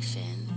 action.